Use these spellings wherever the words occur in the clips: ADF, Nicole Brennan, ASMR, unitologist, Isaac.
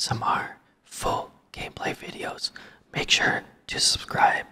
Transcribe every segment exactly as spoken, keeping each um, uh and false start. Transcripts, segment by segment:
A S M R full gameplay videos. Make sure to subscribe.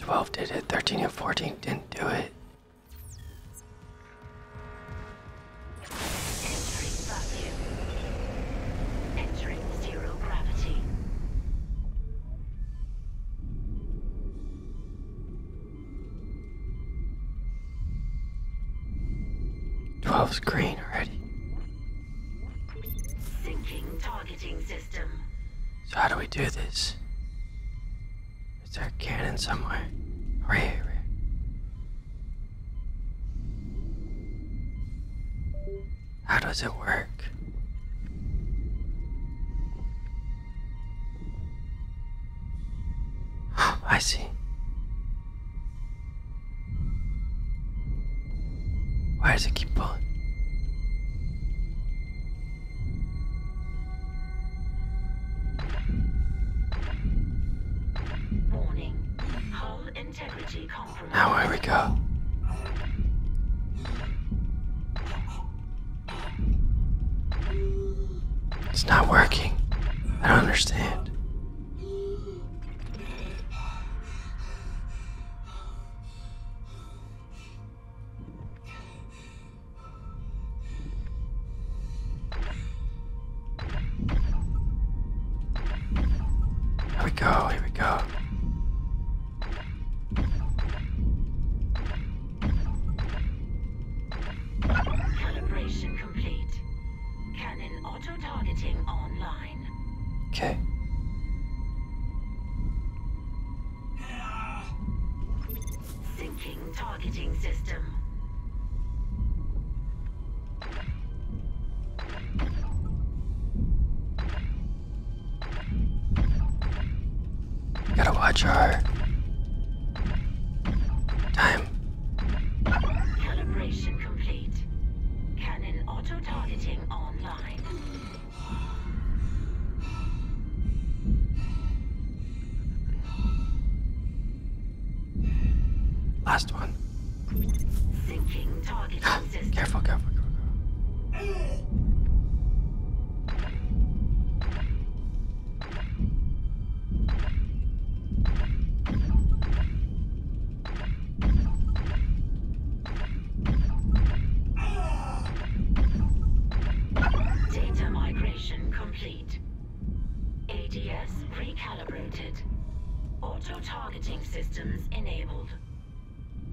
twelve did it, thirteen and fourteen didn't do it. Green already. Sinking targeting system. So how do we do this? Is there a cannon somewhere? Right here, right here. How does it work? I see. Why does it keep pulling? Now where we go? It's not working. I don't understand. Here we go, here we go. Targeting system. Gotta watch our time. Calibration complete. Cannon auto-targeting online. Last one. Sinking target. Careful, careful, careful, careful. Data migration complete. A D S recalibrated. Auto-targeting systems enabled.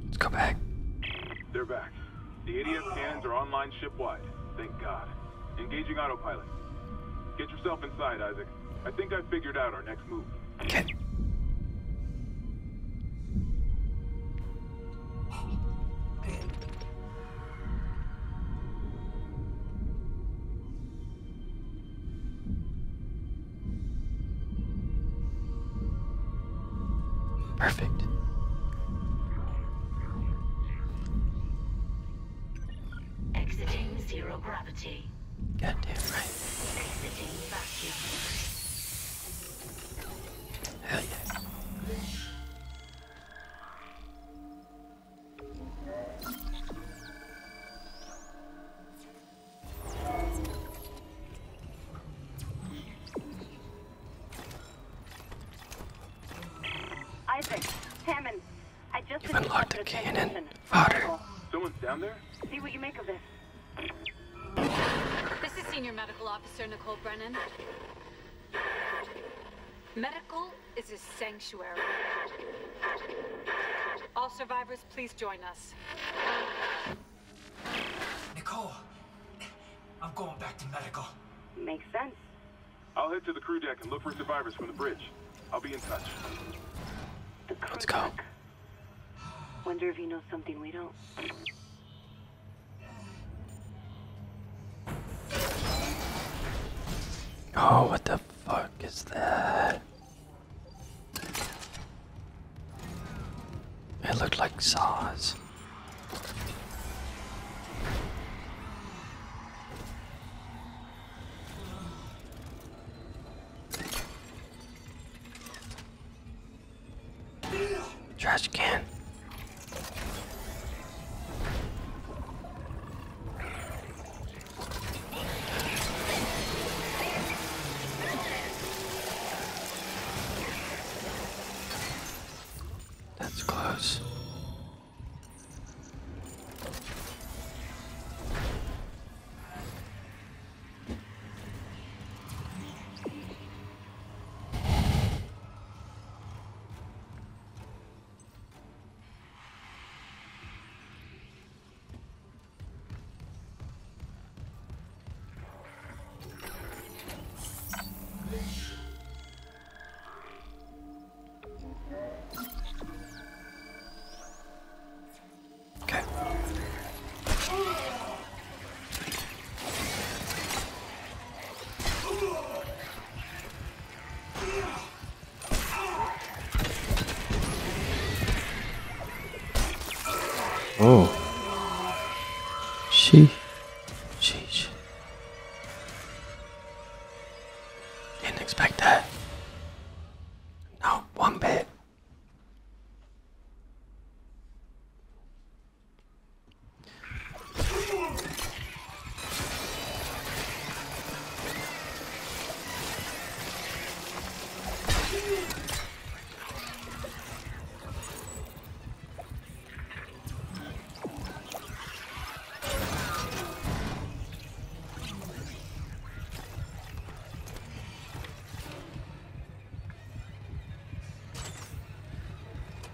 Let's go back. They're back. The A D F cannons are online ship-wide. Thank God. Engaging autopilot. Get yourself inside, Isaac. I think I figured out our next move. Okay. Perfect. Zero gravity. Goddamn right. Exiting vacuum. Hell yeah. Isaac, Hammond, I just You've unlocked a cannon. Attention. Fodder. Someone's down there? See what you make of this. This is Senior Medical Officer Nicole Brennan. Medical is a sanctuary. All survivors, please join us. Nicole, I'm going back to medical. Makes sense. I'll head to the crew deck and look for survivors from the bridge. I'll be in touch. The crew Let's go. Deck. Wonder if you know something we don't. Oh, what the fuck is that? It looked like saws. Trash can. That's close. Oh. She. She. She. Didn't expect that. No, one bit.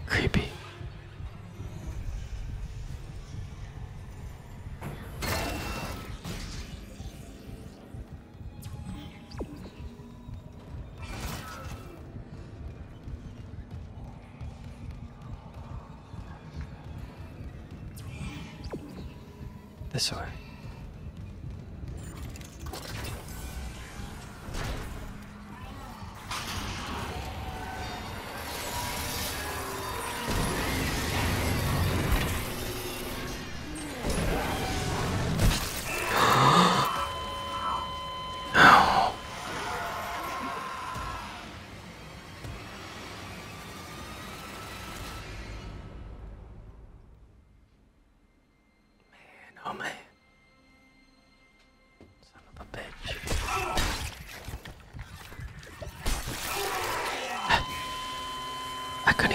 Creepy. This way.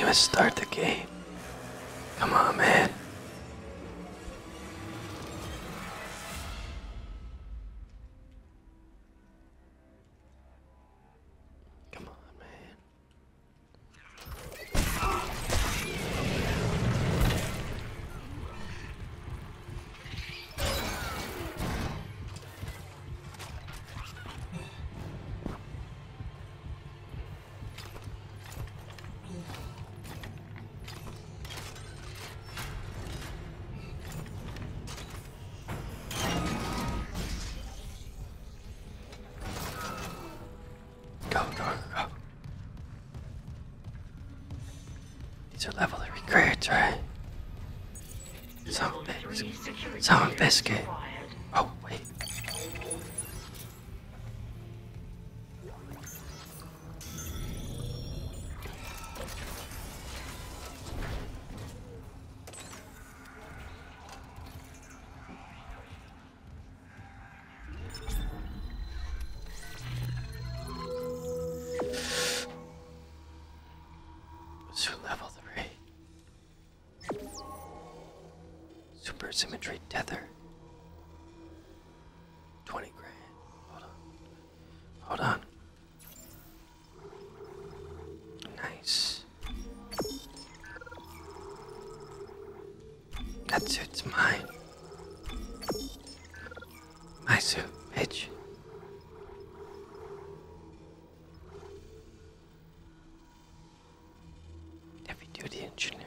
Let's start the game. Come on, man. Come on, man. These are level of regrets, right? Some biscuit. Some biscuit. Oh, wait. Symmetry tether. Twenty grand. Hold on. Hold on. Nice. That suit's mine. My suit, bitch. Heavy duty engineer.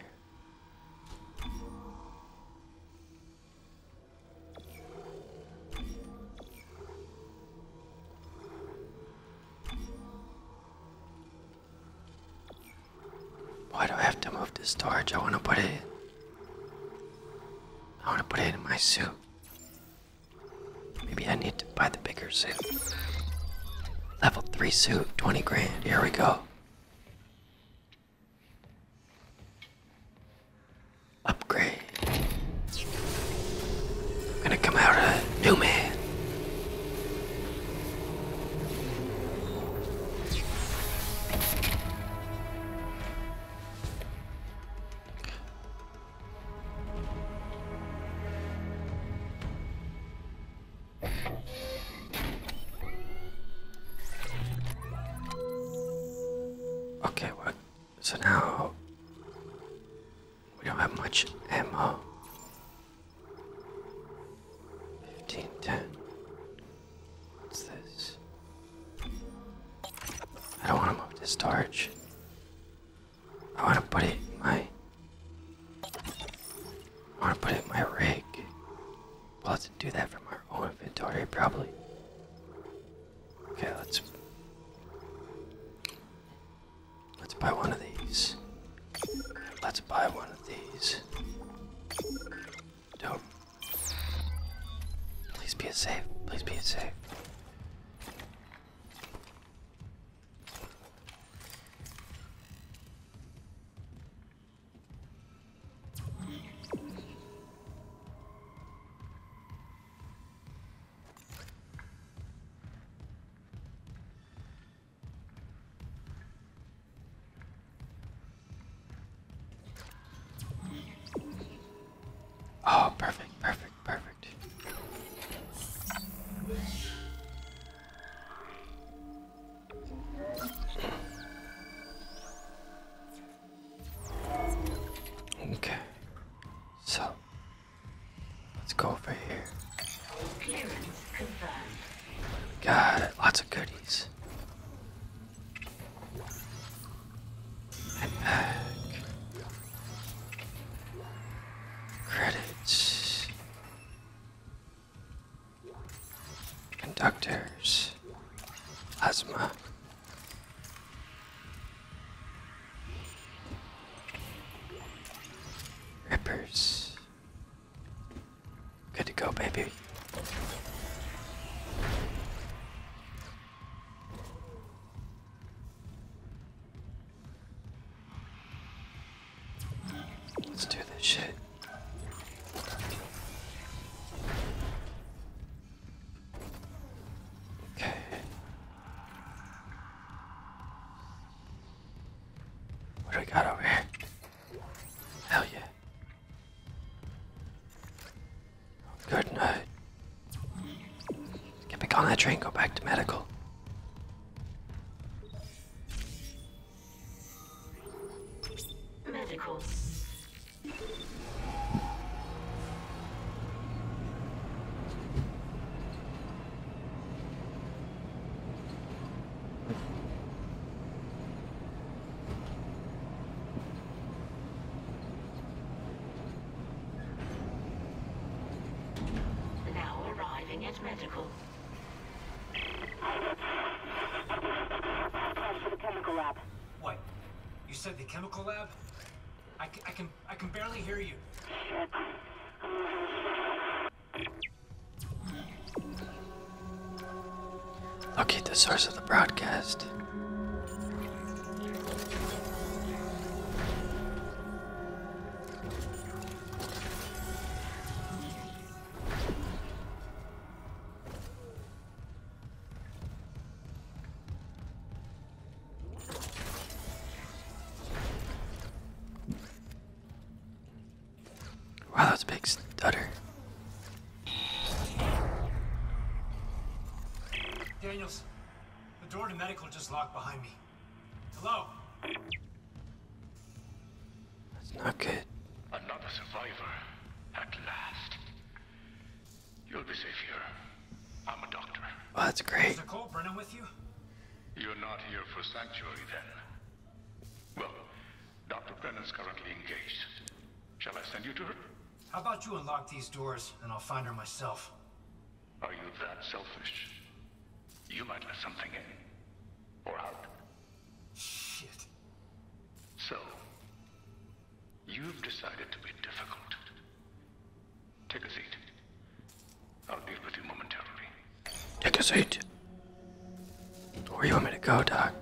Why do I have to move to storage? I want to put it in. I want to put it in my suit. Maybe I need to buy the bigger suit. Level three suit, twenty grand. Here we go. So now we don't have much ammo. fifteen, ten. What's this? I don't want to move this torch. I want to put it in my... I want to put it in my rig. We'll have to do that from our own inventory, probably. Okay, let's... Let's buy one of these. Let's buy one of these. Don't. Please be a safe. Please be a safe. Conductors, plasma, rippers. Good to go, baby. Let's do this shit. Train, go back to medical. Medical. Now arriving at medical. Lab. What? You said the chemical lab? I, I can I can barely hear you. Shit. Locate the source of the broadcast. Wow, that's a big stutter. Daniels, the door to medical just locked behind me. Hello? That's not good. Another survivor, at last. You'll be safe here. I'm a doctor. Well, that's great. Is Nicole Brennan with you? You're not here for sanctuary, then. Well, Doctor Brennan's currently engaged. Shall I send you to her? How about you unlock these doors, and I'll find her myself? Are you that selfish? You might let something in. Or out. Shit. So, you've decided to be difficult. Take a seat. I'll deal with you momentarily. Take a seat. Where do you want me to go, Doc?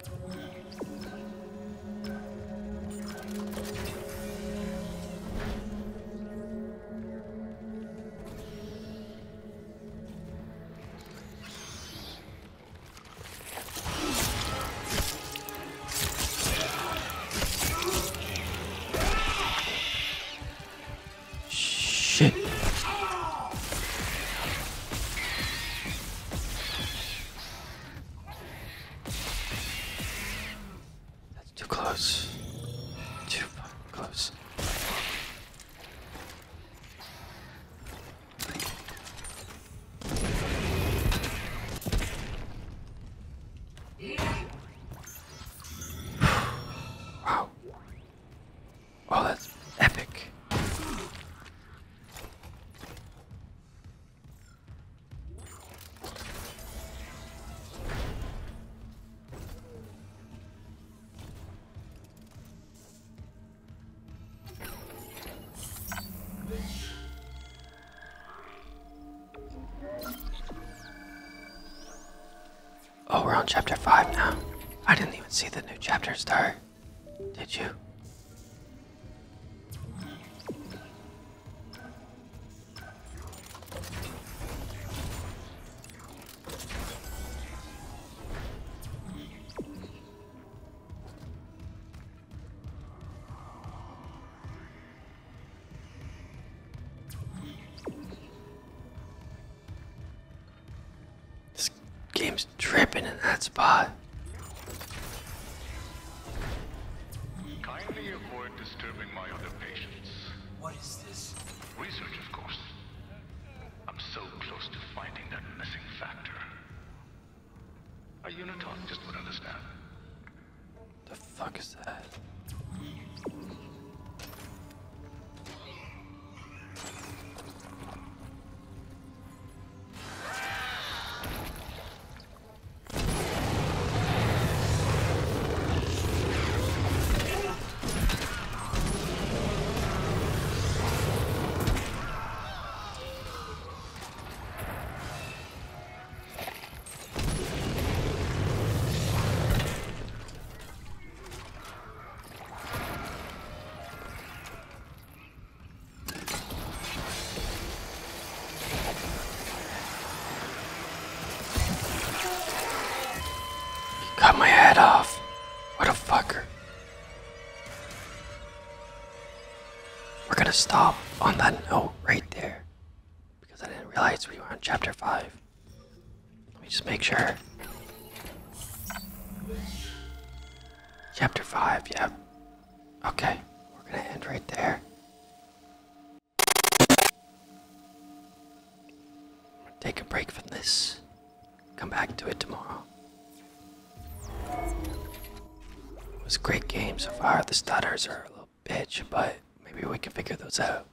That's too close. Wow. Oh, that's epic. Oh, we're on chapter five now. I didn't even see the new chapter start. Did you? Game's dripping in that spot. Kindly avoid disturbing my other patients. What is this? Research, of course. I'm so close to finding that missing factor. A unitologist would understand. The fuck is that? Cut my head off. What a fucker. We're gonna stop on that note right there, because I didn't realize we were on chapter five. Let me just make sure. Chapter five, yeah. Okay, we're gonna end right there. I'm gonna take a break from this. Come back to it tomorrow. It was a great game so far. The stutters are a little bitch, but maybe we can figure those out.